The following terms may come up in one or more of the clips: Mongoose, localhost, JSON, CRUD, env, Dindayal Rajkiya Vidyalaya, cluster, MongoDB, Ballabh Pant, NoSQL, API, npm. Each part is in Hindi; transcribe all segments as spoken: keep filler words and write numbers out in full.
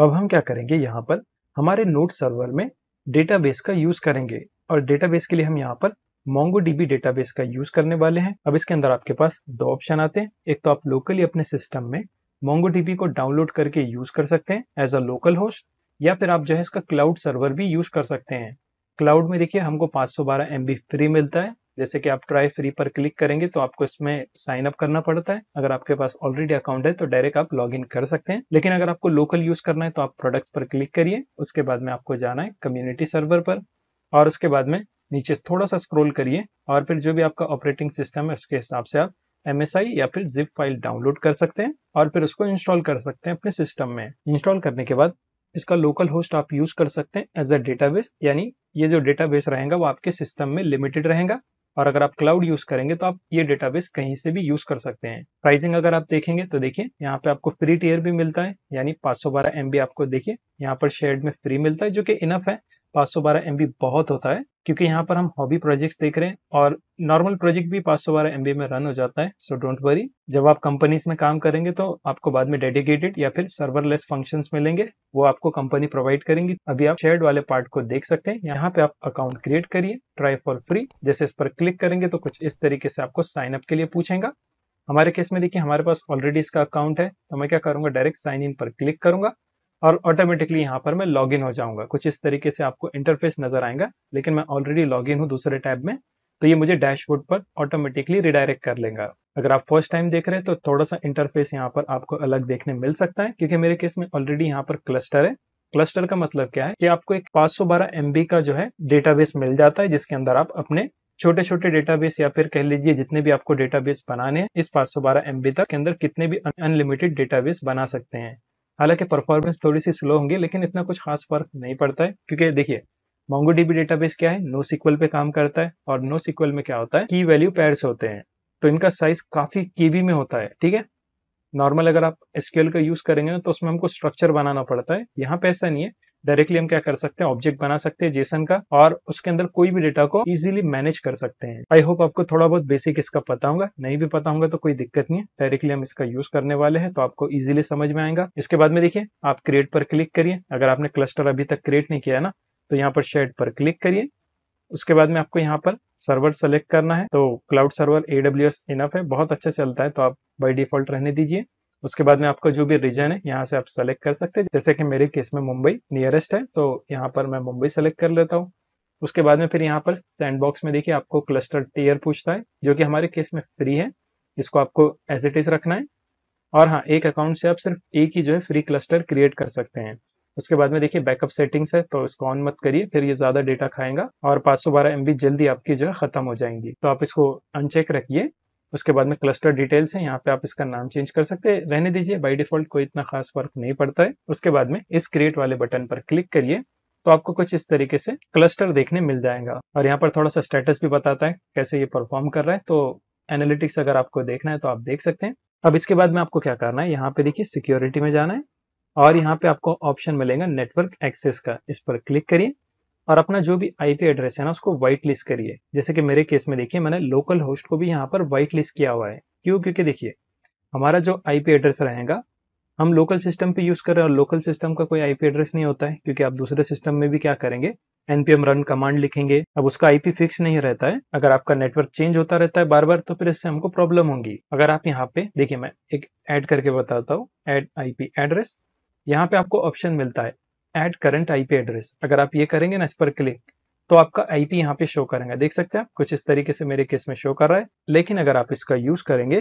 अब हम क्या करेंगे, यहाँ पर हमारे नोड सर्वर में डेटाबेस का यूज करेंगे और डेटाबेस के लिए हम यहाँ पर MongoDB डेटाबेस का यूज करने वाले हैं। अब इसके अंदर आपके पास दो ऑप्शन आते हैं, एक तो आप लोकली अपने सिस्टम में MongoDB को डाउनलोड करके यूज कर सकते हैं एज अ लोकल होस्ट, या फिर आप जो है इसका क्लाउड सर्वर भी यूज कर सकते हैं। क्लाउड में देखिए हमको पाँच सौ बारह एम बी फ्री मिलता है, जैसे कि आप ट्राई फ्री पर क्लिक करेंगे तो आपको इसमें साइन अप करना पड़ता है। अगर आपके पास ऑलरेडी अकाउंट है तो डायरेक्ट आप लॉग इन कर सकते हैं, लेकिन अगर आपको लोकल यूज करना है तो आप प्रोडक्ट्स पर क्लिक करिए, उसके बाद में आपको जाना है कम्युनिटी सर्वर पर और उसके बाद में नीचे थोड़ा सा स्क्रॉल करिए और फिर जो भी आपका ऑपरेटिंग सिस्टम है उसके हिसाब से आप एम एस आई या फिर जिप फाइल डाउनलोड कर सकते हैं और फिर उसको इंस्टॉल कर सकते हैं अपने सिस्टम में। इंस्टॉल करने के बाद इसका लोकल होस्ट आप यूज कर सकते हैं एज अ डेटाबेस, यानी ये जो डेटाबेस रहेगा वो आपके सिस्टम में लिमिटेड रहेगा और अगर आप क्लाउड यूज करेंगे तो आप ये डेटाबेस कहीं से भी यूज कर सकते हैं। प्राइसिंग अगर आप देखेंगे तो देखिए यहाँ पे आपको फ्री टियर भी मिलता है, यानी पाँच सौ बारह एम बी आपको देखिए यहाँ पर शेयर्ड में फ्री मिलता है, जो कि इनफ है। पाँच सौ बारह एम बी बहुत होता है क्योंकि यहाँ पर हम हॉबी प्रोजेक्ट्स देख रहे हैं और नॉर्मल प्रोजेक्ट भी पाँच सौ बारह एम बी में रन हो जाता है। सो डोंट वरी, जब आप कंपनीज में काम करेंगे तो आपको बाद में डेडिकेटेड या फिर सर्वरलेस फंक्शंस मिलेंगे, वो आपको कंपनी प्रोवाइड करेंगी। अभी आप शेयर्ड वाले पार्ट को देख सकते हैं, यहाँ पे आप अकाउंट क्रिएट करिए, ट्राई फॉर फ्री, जैसे इस पर क्लिक करेंगे तो कुछ इस तरीके से आपको साइन अप के लिए पूछेगा। हमारे केस में देखिए हमारे पास ऑलरेडी इसका अकाउंट है तो मैं क्या करूंगा, डायरेक्ट साइन इन पर क्लिक करूंगा और ऑटोमेटिकली यहाँ पर मैं लॉग इन हो जाऊंगा। कुछ इस तरीके से आपको इंटरफेस नजर आएगा, लेकिन मैं ऑलरेडी लॉग इन हूँ दूसरे टैब में तो ये मुझे डैशबोर्ड पर ऑटोमेटिकली रिडायरेक्ट कर लेगा। अगर आप फर्स्ट टाइम देख रहे हैं तो थोड़ा सा इंटरफेस यहाँ पर आपको अलग देखने मिल सकता है क्योंकि मेरे केस में ऑलरेडी यहाँ पर क्लस्टर है। क्लस्टर का मतलब क्या है कि आपको एक पाँच सौ बारह एम बी का जो है डेटाबेस मिल जाता है जिसके अंदर आप अपने छोटे छोटे डेटाबेस या फिर कह लीजिए जितने भी आपको डेटाबेस बनाने हैं इस पाँच सौ बारह एम बी तक के अंदर कितने भी अनलिमिटेड डेटाबेस बना सकते हैं। हालांकि परफॉर्मेंस थोड़ी सी स्लो होंगी लेकिन इतना कुछ खास फर्क नहीं पड़ता है क्योंकि देखिए MongoDB डेटाबेस क्या है, NoSQL पे काम करता है और NoSQL में क्या होता है की वैल्यू पेयर्स होते हैं तो इनका साइज काफी केबी में होता है। ठीक है, नॉर्मल अगर आप एस क्यू एल का यूज करेंगे ना तो उसमें हमको स्ट्रक्चर बनाना पड़ता है, यहाँ पे ऐसा नहीं है। डायरेक्टली हम क्या कर सकते हैं, ऑब्जेक्ट बना सकते हैं जेसन का और उसके अंदर कोई भी डेटा को इजीली मैनेज कर सकते हैं। आई होप आपको थोड़ा बहुत बेसिक इसका पता होगा, नहीं भी पता होगा तो कोई दिक्कत नहीं है, डायरेक्टली हम इसका यूज करने वाले हैं तो आपको इजीली समझ में आएगा। इसके बाद में देखिए आप क्रिएट पर क्लिक करिए, अगर आपने क्लस्टर अभी तक क्रिएट नहीं किया ना तो यहाँ पर शेड पर क्लिक करिए, उसके बाद में आपको यहाँ पर सर्वर सेलेक्ट करना है तो cloud server A W S enough है, बहुत अच्छे चलता है तो आप बाई डिफॉल्ट रहने दीजिए। उसके बाद में आपका जो भी रीजन है यहाँ से आप सेलेक्ट कर सकते हैं, जैसे कि मेरे केस में मुंबई नियरेस्ट है तो यहाँ पर मैं मुंबई सेलेक्ट कर लेता हूँ। उसके बाद में फिर यहाँ पर सैंडबॉक्स में देखिए आपको क्लस्टर टियर पूछता है जो कि हमारे केस में फ्री है, इसको आपको एज इट इज रखना है और हाँ एक अकाउंट से आप सिर्फ एक ही जो है फ्री क्लस्टर क्रिएट कर सकते हैं। उसके बाद में देखिए बैकअप सेटिंग्स है तो इसको ऑन मत करिए, फिर ये ज्यादा डेटा खाएगा और पाँच सौ बारह एम बी जल्दी आपकी जो है खत्म हो जाएंगी तो आप इसको अनचेक रखिए। उसके बाद में क्लस्टर डिटेल्स है, यहाँ पे आप इसका नाम चेंज कर सकते हैं, रहने दीजिए, बाय डिफॉल्ट कोई इतना खास फर्क नहीं पड़ता है। उसके बाद में इस क्रिएट वाले बटन पर क्लिक करिए तो आपको कुछ इस तरीके से क्लस्टर देखने मिल जाएगा और यहाँ पर थोड़ा सा स्टेटस भी बताता है कैसे ये परफॉर्म कर रहा है, तो एनालिटिक्स अगर आपको देखना है तो आप देख सकते हैं। अब इसके बाद में आपको क्या करना है, यहाँ पे देखिए सिक्योरिटी में जाना है और यहाँ पे आपको ऑप्शन मिलेगा नेटवर्क एक्सेस का, इस पर क्लिक करिए और अपना जो भी आईपी एड्रेस है ना उसको वाइट लिस्ट करिए, जैसे कि मेरे केस में देखिए मैंने लोकल होस्ट को भी यहाँ पर वाइट लिस्ट किया हुआ है। क्यों? क्योंकि देखिए हमारा जो आईपी एड्रेस रहेगा हम लोकल सिस्टम पे यूज कर रहे हैं और लोकल सिस्टम का कोई आईपी एड्रेस नहीं होता है क्योंकि आप दूसरे सिस्टम में भी क्या करेंगे N P M run command लिखेंगे, अब उसका आईपी फिक्स नहीं रहता है। अगर आपका नेटवर्क चेंज होता रहता है बार बार तो फिर इससे हमको प्रॉब्लम होगी। अगर आप यहाँ पे देखिए मैं एक ऐड करके बताता हूँ, ऐड आईपी एड्रेस, यहाँ पे आपको ऑप्शन मिलता है ऐड करंट आईपी एड्रेस, अगर आप ये करेंगे ना इस पर क्लिक तो आपका आईपी यहाँ पे शो करेगा, देख सकते हैं आप कुछ इस तरीके से मेरे केस में शो कर रहा है। लेकिन अगर आप इसका यूज करेंगे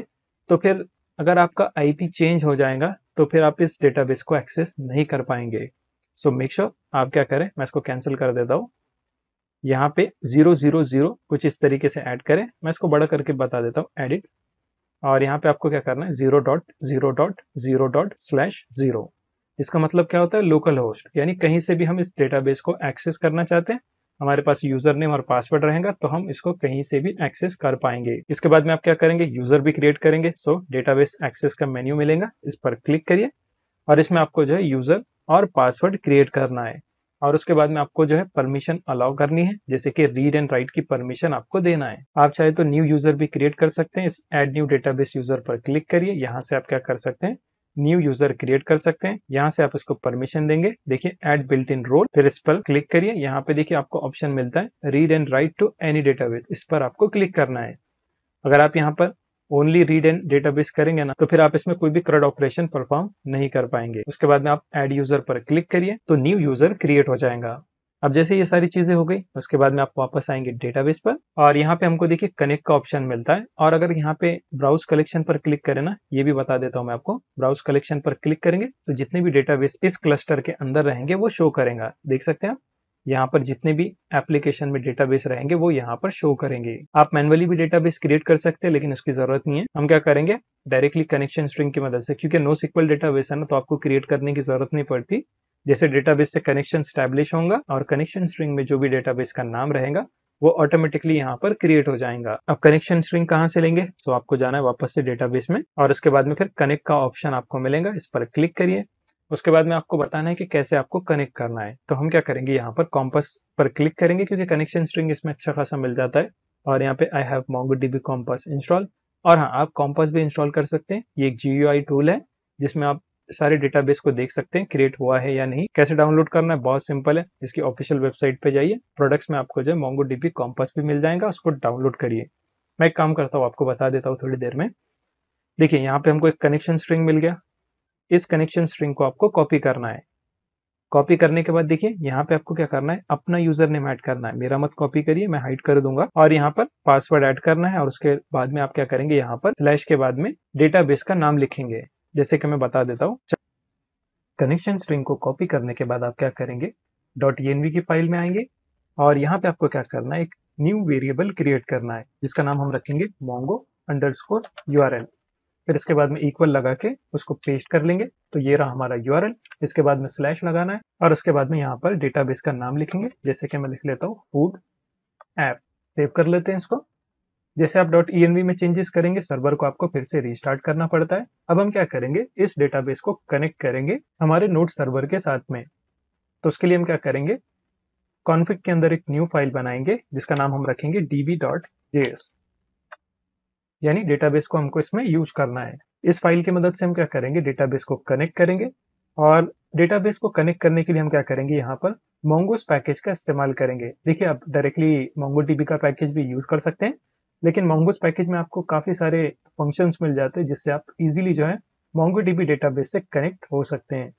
तो फिर अगर आपका आईपी चेंज हो जाएगा तो फिर आप इस डेटाबेस को एक्सेस नहीं कर पाएंगे। सो मेक श्योर आप क्या करें, मैं इसको कैंसिल कर देता हूँ, यहाँ पे जीरो जीरो जीरो कुछ इस तरीके से ऐड करें, मैं इसको बड़ा करके बता देता हूँ एडिट, और यहाँ पे आपको क्या करना है zero dot zero dot zero dot slash zero, इसका मतलब क्या होता है लोकल होस्ट, यानी कहीं से भी हम इस डेटाबेस को एक्सेस करना चाहते हैं, हमारे पास यूजर नेम और पासवर्ड रहेगा तो हम इसको कहीं से भी एक्सेस कर पाएंगे। इसके बाद में आप क्या करेंगे यूजर भी क्रिएट करेंगे, सो डेटाबेस एक्सेस का मेन्यू मिलेगा, इस पर क्लिक करिए और इसमें आपको जो है यूजर और पासवर्ड क्रिएट करना है और उसके बाद में आपको जो है परमिशन अलाउ करनी है, जैसे कि रीड एंड राइट की परमिशन आपको देना है। आप चाहे तो न्यू यूजर भी क्रिएट कर सकते हैं, इस एड न्यू डेटाबेस यूजर पर क्लिक करिए, यहाँ से आप क्या कर सकते हैं न्यू यूजर क्रिएट कर सकते हैं। यहाँ से आप इसको परमिशन देंगे, देखिए ऐड बिल्ट इन रोल, फिर इस पर क्लिक करिए। यहाँ पे देखिए आपको ऑप्शन मिलता है read and write to any database, इस पर आपको क्लिक करना है। अगर आप यहाँ पर ओनली रीड एंड डेटाबेस करेंगे ना तो फिर आप इसमें कोई भी C R U D operation perform नहीं कर पाएंगे। उसके बाद में आप ऐड यूजर पर क्लिक करिए तो न्यू यूजर क्रिएट हो जाएगा। अब जैसे ये सारी चीजें हो गई उसके बाद में आप वापस आएंगे डेटाबेस पर और यहाँ पे हमको देखिए कनेक्ट का ऑप्शन मिलता है। और अगर यहाँ पे ब्राउज कलेक्शन पर क्लिक करें ना, ये भी बता देता हूँ मैं आपको, ब्राउज कलेक्शन पर क्लिक करेंगे तो जितने भी डेटाबेस इस क्लस्टर के अंदर रहेंगे वो शो करेगा। देख सकते हैं आप यहाँ पर जितने भी एप्लीकेशन में डेटाबेस रहेंगे वो यहाँ पर शो करेंगे। आप मैन्युअली भी डेटाबेस क्रिएट कर सकते हैं लेकिन उसकी जरूरत नहीं है। हम क्या करेंगे डायरेक्टली कनेक्शन स्ट्रिंग की मदद से, क्योंकि NoSQL डेटाबेस है ना तो आपको क्रिएट करने की जरूरत नहीं पड़ती। जैसे डेटाबेस से कनेक्शन स्टैब्लिश होगा और कनेक्शन स्ट्रिंग में जो भी डेटाबेस का नाम रहेगा वो ऑटोमेटिकली यहाँ पर क्रिएट हो जाएगा। अब कनेक्शन स्ट्रिंग कहाँ से लेंगे, सो आपको जाना है वापस से डेटाबेस में और उसके बाद में फिर कनेक्ट का ऑप्शन आपको मिलेगा, इस पर क्लिक करिए। उसके बाद में आपको बताना है कि कैसे आपको कनेक्ट करना है। तो हम क्या करेंगे यहाँ पर कॉम्पस पर क्लिक करेंगे क्योंकि कनेक्शन स्ट्रिंग इसमें अच्छा खासा मिल जाता है। और यहाँ पे I have MongoDB Compass install, और हाँ आप कॉम्पस भी इंस्टॉल कर सकते हैं। ये एक G U I टूल है जिसमें आप सारे डेटाबेस को देख सकते हैं क्रिएट हुआ है या नहीं। कैसे डाउनलोड करना है बहुत सिंपल है, इसकी ऑफिशियल वेबसाइट पे जाइए, प्रोडक्ट्स में आपको जो है MongoDB Compass भी मिल जाएगा, उसको डाउनलोड करिए। मैं एक काम करता हूँ आपको बता देता हूँ थोड़ी देर में। देखिए यहाँ पे हमको एक कनेक्शन स्ट्रिंग मिल गया, इस कनेक्शन स्ट्रिंग को आपको कॉपी करना है। कॉपी करने के बाद देखिए यहाँ पे आपको क्या करना है, अपना यूजर नेम ऐड करना है, मेरा मत कॉपी करिए मैं हाइड कर दूंगा। और यहाँ पर पासवर्ड ऐड करना है और उसके बाद में आप क्या करेंगे यहाँ पर स्लैश के बाद में डेटाबेस का नाम लिखेंगे। जैसे कि मैं बता देता हूँ, कनेक्शन स्ट्रिंग को कॉपी करने के बाद आप क्या करेंगे डॉट env की फाइल में आएंगे और यहाँ पे आपको क्या करना है एक न्यू वेरिएबल क्रिएट करना है जिसका नाम हम रखेंगे mongo अंडरस्कोर url। फिर इसके बाद में इक्वल लगा के उसको पेस्ट कर लेंगे तो ये रहा हमारा url। इसके बाद में स्लैश लगाना है और उसके बाद में यहाँ पर डेटाबेस का नाम लिखेंगे, जैसे कि मैं लिख लेता हूँ फूड ऐप, सेव कर लेते हैं इसको। जैसे आप डॉट env में चेंजेस करेंगे सर्वर को आपको फिर से रिस्टार्ट करना पड़ता है। अब हम क्या करेंगे इस डेटाबेस को कनेक्ट करेंगे हमारे नोड सर्वर के साथ में, तो उसके लिए हम क्या करेंगे कॉन्फिग के अंदर एक न्यू फाइल बनाएंगे जिसका नाम हम रखेंगे db.js, यानी डेटाबेस को हमको इसमें यूज करना है। इस फाइल की मदद से हम क्या करेंगे डेटाबेस को कनेक्ट करेंगे। और डेटाबेस को कनेक्ट करने के लिए हम क्या करेंगे यहाँ पर mongoose पैकेज का इस्तेमाल करेंगे। देखिए आप डायरेक्टली MongoDB का पैकेज भी यूज कर सकते हैं लेकिन mongoose पैकेज में आपको काफी सारे फंक्शंस मिल जाते हैं जिससे आप इजीली जो है MongoDB डेटाबेस से कनेक्ट हो सकते हैं।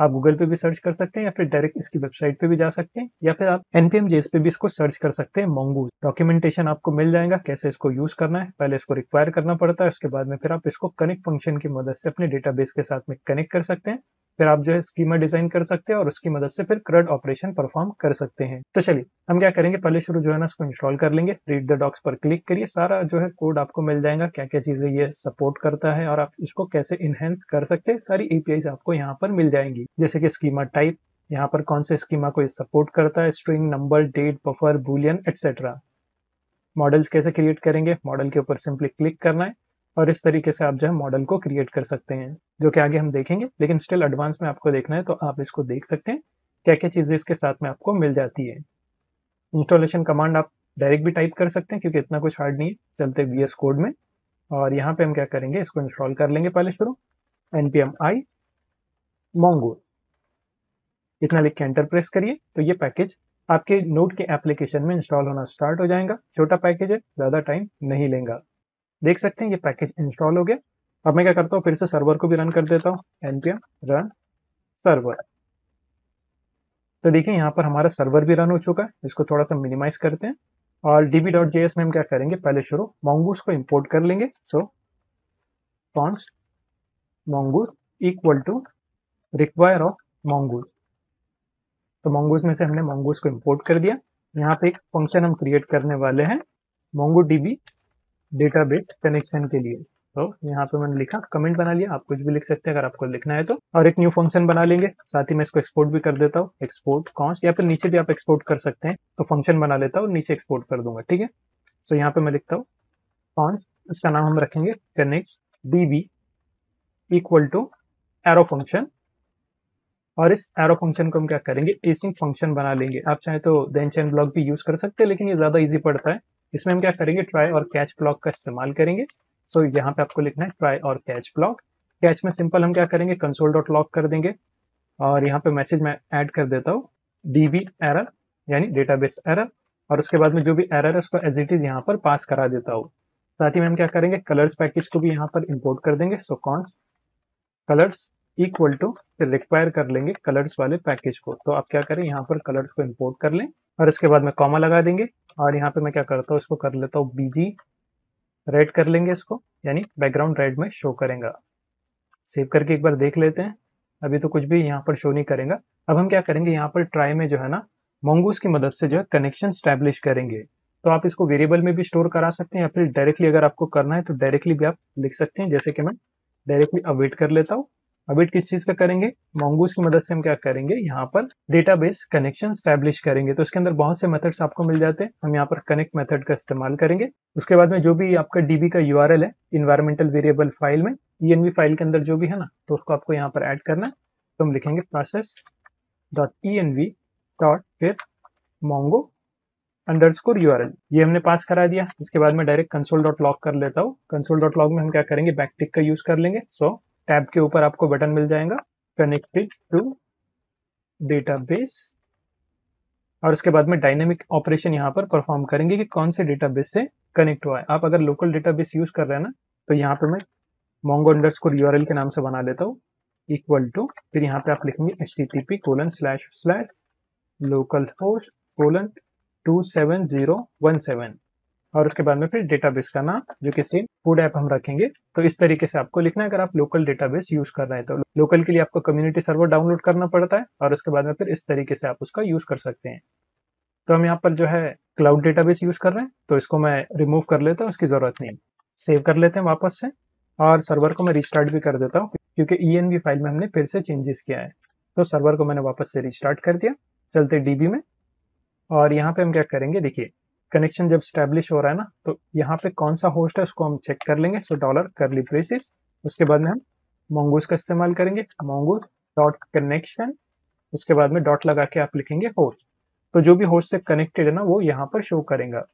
आप गूगल पे भी सर्च कर सकते हैं या फिर डायरेक्ट इसकी वेबसाइट पे भी जा सकते हैं या फिर आप npm जेएस पे भी इसको सर्च कर सकते हैं mongoose। डॉक्यूमेंटेशन आपको मिल जाएगा कैसे इसको यूज करना है, पहले इसको रिक्वायर करना पड़ता है, उसके बाद में फिर आप इसको कनेक्ट फंक्शन की मदद से अपने डेटाबेस के साथ में कनेक्ट कर सकते हैं। फिर आप जो है स्कीमा डिजाइन कर सकते हैं और उसकी मदद से फिर C R U D operation perform कर सकते हैं। तो चलिए हम क्या करेंगे पहले शुरू जो है ना इसको इंस्टॉल कर लेंगे। रीड द डॉक्स पर क्लिक करिए, सारा जो है कोड आपको मिल जाएगा, क्या क्या चीजें ये सपोर्ट करता है और आप इसको कैसे इनहेंस कर सकते हैं, सारी एपीआईज आपको यहाँ पर मिल जाएंगी। जैसे कि स्कीमा टाइप, यहाँ पर कौन से स्कीमा को सपोर्ट करता है, string, number, date, buffer, boolean etcetera. Models कैसे क्रिएट करेंगे, मॉडल के ऊपर सिंपली क्लिक करना है और इस तरीके से आप जो है मॉडल को क्रिएट कर सकते हैं जो कि आगे हम देखेंगे। लेकिन स्टिल एडवांस में आपको देखना है तो आप इसको देख सकते हैं क्या क्या चीजें इसके साथ में आपको मिल जाती है। इंस्टॉलेशन कमांड आप डायरेक्ट भी टाइप कर सकते हैं क्योंकि इतना कुछ हार्ड नहीं है, चलते V S कोड में। और यहाँ पे हम क्या करेंगे इसको इंस्टॉल कर लेंगे, पहले शुरू npm i mongo इतना लिख के एंटर प्रेस करिए तो ये पैकेज आपके नोड के एप्लीकेशन में इंस्टॉल होना स्टार्ट हो जाएगा। छोटा पैकेज है, ज्यादा टाइम नहीं लेगा। देख सकते हैं ये पैकेज इंस्टॉल हो गया। अब मैं क्या करता हूँ फिर से सर्वर को भी रन कर देता हूँ npm run server, तो देखिए यहाँ पर हमारा सर्वर भी रन हो चुका है। इसको थोड़ा सा मिनिमाइज करते हैं और db.js में हम क्या करेंगे पहले शुरू mongoose को इंपोर्ट कर लेंगे। So const mongoose equal to require of mongoose, तो mongoose में से हमने mongoose को इंपोर्ट कर दिया। यहाँ पे एक फंक्शन हम क्रिएट करने वाले हैं MongoDB डेटाबेस कनेक्शन के लिए, तो यहाँ पे मैंने लिखा, कमेंट बना लिया, आप कुछ भी लिख सकते हैं अगर आपको लिखना है तो। और एक न्यू फंक्शन बना लेंगे, साथ ही मैं इसको एक्सपोर्ट भी कर देता हूँ, एक्सपोर्ट कॉन्स्ट, या फिर नीचे भी आप एक्सपोर्ट कर सकते हैं। तो फंक्शन बना लेता हूँ, नीचे एक्सपोर्ट कर दूंगा, ठीक है। सो यहाँ पे मैं लिखता हूँ कॉन्स्ट, इसका नाम हम रखेंगे connect db equal to arrow function, और इस एरो फंक्शन को हम क्या करेंगे एसिंक फंक्शन बना लेंगे। आप चाहे तो देन चैन ब्लॉक भी यूज कर सकते हैं लेकिन ये ज्यादा ईजी पड़ता है। इसमें हम क्या करेंगे ट्राई और कैच ब्लॉक का इस्तेमाल करेंगे। सो so, यहाँ पे आपको लिखना है ट्राई और कैच ब्लॉक कैच में सिंपल हम क्या करेंगे, कंसोल डॉट लॉग कर देंगे और यहाँ पे मैसेज मैं ऐड कर देता हूँ डीबी एरर यानी डेटाबेस एरर, और उसके बाद में जो भी एरर है उसको एज इट इज यहाँ पर पास करा देता हूँ। साथ ही में हम क्या करेंगे, कलर्स पैकेज को भी यहाँ पर इंपोर्ट कर देंगे। So const colours equal to फिर रिक्वायर कर लेंगे कलर्स वाले पैकेज को। तो आप क्या करें, यहाँ पर कलर्स को इंपोर्ट कर लें और उसके बाद में कॉमा लगा देंगे और यहाँ पे मैं क्या करता हूँ, इसको कर लेता हूँ बीजी रेड कर लेंगे इसको, यानी बैकग्राउंड रेड में शो करेगा। सेव करके एक बार देख लेते हैं। अभी तो कुछ भी यहाँ पर शो नहीं करेगा। अब हम क्या करेंगे, यहाँ पर ट्राई में जो है ना Mongoose की मदद से जो है कनेक्शन स्टैब्लिश करेंगे। तो आप इसको वेरिएबल में भी स्टोर करा सकते हैं या फिर डायरेक्टली अगर आपको करना है तो डायरेक्टली भी आप लिख सकते हैं। जैसे कि मैं डायरेक्टली अवेट कर लेता हूँ। अवेट किस चीज़ का करेंगे, Mongoose की मदद से हम क्या करेंगे, यहाँ पर डेटाबेस कनेक्शन स्टैब्लिश करेंगे। तो इसके अंदर बहुत से मेथड्स आपको मिल जाते हैं। हम यहाँ पर कनेक्ट मेथड का इस्तेमाल करेंगे। उसके बाद में जो भी आपका डीबी का यूआरएल है इन्वायरमेंटल वेरिएबल फाइल में ई एन वी फाइल के अंदर जो भी है ना, तो उसको आपको यहाँ पर ऐड करना है। तो हम लिखेंगे process dot E N V dot फिर मोंगो अंडरस्कोर यूआरएल, ये हमने पास करा दिया। इसके बाद में डायरेक्ट कंसोल डॉट लॉग कर लेता हूँ। कंसोल डॉट लॉग में हम क्या करेंगे, बैकटिक का यूज कर लेंगे। सो टैब के ऊपर आपको बटन मिल जाएगा कनेक्टेड टू डेटाबेस, और उसके बाद में डायनेमिक ऑपरेशन यहाँ पर परफॉर्म करेंगे कि कौन से डेटाबेस से कनेक्ट हुआ है। आप अगर लोकल डेटाबेस यूज कर रहे हैं ना, तो यहाँ पे मैं मोंगो अंडरस्कोर यूआरएल के नाम से बना लेता हूँ इक्वल टू, फिर यहाँ पे आप लिखेंगे HTTP colon slash slash localhost colon two seven zero one seven, और उसके बाद में फिर डेटाबेस का नाम जो कि सेम फूड ऐप हम रखेंगे। तो इस तरीके से आपको लिखना है अगर आप लोकल डेटाबेस यूज कर रहे हैं। तो लोकल के लिए आपको कम्युनिटी सर्वर डाउनलोड करना पड़ता है और उसके बाद में फिर इस तरीके से आप उसका यूज कर सकते हैं। तो हम यहाँ पर जो है क्लाउड डेटाबेस यूज कर रहे हैं, तो इसको मैं रिमूव कर लेता हूँ, उसकी जरूरत नहीं है। सेव कर लेते हैं वापस से और सर्वर को मैं रिस्टार्ट भी कर देता हूँ क्योंकि ई एन वी फाइल में हमने फिर से चेंजेस किया है। तो सर्वर को मैंने वापस से रिस्टार्ट कर दिया। चलते डीबी में और यहाँ पे हम क्या करेंगे, देखिए कनेक्शन जब स्टैब्लिश हो रहा है ना, तो यहाँ पे कौन सा होस्ट है उसको हम चेक कर लेंगे। सो डॉलर करली ब्रेसेस, उसके बाद में हम Mongoose का इस्तेमाल करेंगे, Mongoose डॉट कनेक्शन, उसके बाद में डॉट लगा के आप लिखेंगे होस्ट। तो जो भी होस्ट से कनेक्टेड है ना वो यहाँ पर शो करेगा।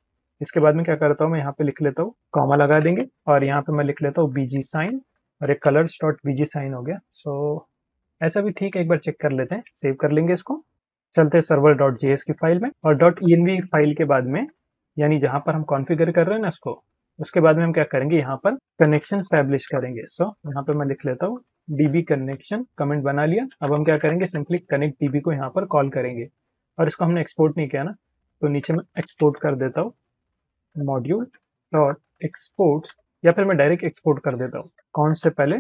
इसके बाद में क्या करता हूँ, मैं यहाँ पे लिख लेता हूँ कॉमा लगा देंगे और यहाँ पे मैं लिख लेता हूँ बीजी साइन, और एक कलर्स डॉट बीजी साइन हो गया। सो ऐसा भी ठीक है, एक बार चेक कर लेते हैं। सेव कर लेंगे इसको। चलते सर्वर डॉट जे एस की फाइल में और dot E N V file के बाद में, यानी जहां पर हम कॉन्फ़िगर कर रहे हैं ना इसको, उसके बाद में हम क्या करेंगे, यहाँ पर कनेक्शन स्टैब्लिश करेंगे। सो यहाँ पे मैं लिख लेता हूँ डीबी कनेक्शन, कमेंट बना लिया। अब हम क्या करेंगे, सिंपली कनेक्ट डीबी को यहाँ पर कॉल करेंगे और इसको हमने एक्सपोर्ट नहीं किया ना, तो नीचे मैं एक्सपोर्ट कर देता हूँ मॉड्यूल डॉट एक्सपोर्ट, या फिर मैं डायरेक्ट एक्सपोर्ट कर देता हूँ, कौन से पहले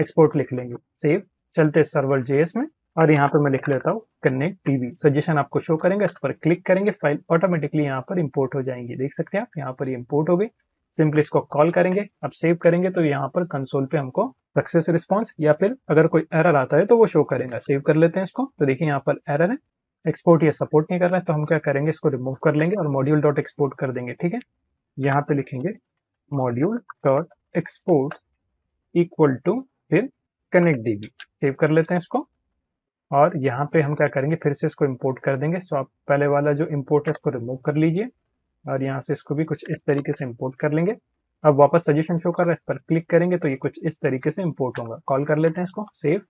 एक्सपोर्ट लिख लेंगे। सेव। चलते सर्वर जे एस में और यहाँ पे मैं लिख लेता हूँ कनेक्ट डीबी। सजेशन आपको शो करेंगे, इस पर क्लिक करेंगे, फाइल ऑटोमेटिकली यहाँ पर इंपोर्ट हो जाएंगी। देख सकते हैं आप, यहाँ पर इंपोर्ट हो गई। सिंपली इसको कॉल करेंगे। अब सेव करेंगे तो यहाँ पर कंसोल पे हमको सक्सेस रिस्पॉन्स या फिर अगर कोई एरर आता है तो वो शो करेगा। सेव कर लेते हैं इसको। तो देखिए यहाँ पर एरर है, एक्सपोर्ट ये सपोर्ट नहीं कर रहा है, तो हम क्या करेंगे, इसको रिमूव कर लेंगे और मॉड्यूल डॉट एक्सपोर्ट कर देंगे। ठीक है, यहाँ पे लिखेंगे module dot export equal to फिर कनेक्ट डीबी। सेव कर लेते हैं इसको और यहाँ पे हम क्या करेंगे, फिर से इसको इंपोर्ट कर देंगे। सो आप पहले वाला जो इंपोर्ट है इसको रिमूव कर लीजिए और यहाँ से इसको भी कुछ इस तरीके से इंपोर्ट कर लेंगे। अब वापस सजेशन शो कर रहा है, इस पर क्लिक करेंगे तो ये कुछ इस तरीके से इंपोर्ट होगा। कॉल कर लेते हैं इसको। सेव।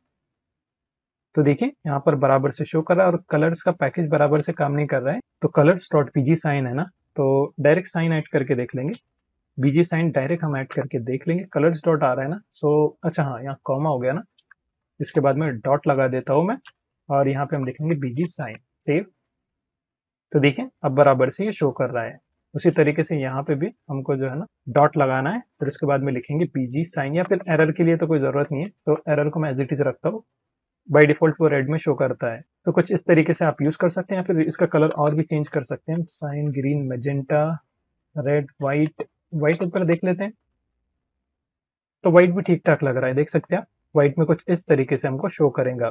तो देखिए यहाँ पर बराबर से शो कर रहा है और कलर्स का पैकेज बराबर से काम नहीं कर रहा है। तो कलर्स डॉट पीजी साइन है ना, तो डायरेक्ट साइन ऐड करके देख लेंगे, बीजी साइन डायरेक्ट हम ऐड करके देख लेंगे। कलर्स डॉट आ रहा है ना, सो अच्छा हाँ यहाँ कॉमा हो गया ना, इसके बाद में डॉट लगा देता हूँ मैं और यहाँ पे हम लिखेंगे बीजी साइन। सेव। तो देखिए अब बराबर से ये शो कर रहा है। उसी तरीके से यहाँ पे भी हमको जो है ना डॉट लगाना है, फिर उसके बाद में लिखेंगे बीजी साइन, या फिर एरर के लिए तो कोई ज़रूरत नहीं है, तो एरर को मैं एज इट इज रखता हूँ। बाय डिफॉल्ट वो रेड में शो करता है। तो कुछ इस तरीके से आप यूज़ कर सकते हैं, या फिर इसका कलर और भी चेंज कर सकते हैं। Sign green magenta red white, white ऊपर देख लेते हैं। तो वाइट भी ठीक ठाक लग रहा है, देख सकते हैं आप। व्हाइट में कुछ इस तरीके से हमको शो करेगा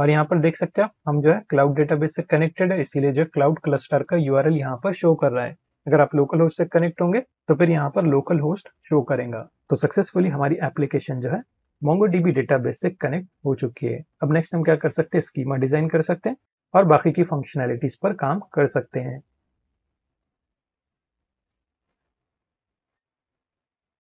और यहाँ पर देख सकते हैं आप, हम जो है क्लाउड डेटाबेस से कनेक्टेड है, इसीलिए जो क्लाउड क्लस्टर का यूआरएल यहाँ पर शो कर रहा है। अगर आप लोकल होस्ट से कनेक्ट होंगे तो फिर यहाँ पर लोकल होस्ट शो करेगा। तो सक्सेसफुली हमारी एप्लीकेशन जो है मोंगोडीबी डेटाबेस से कनेक्ट हो चुकी है। अब नेक्स्ट हम क्या कर सकते हैं, स्कीमा डिजाइन कर सकते हैं और बाकी की फंक्शनैलिटीज पर काम कर सकते हैं।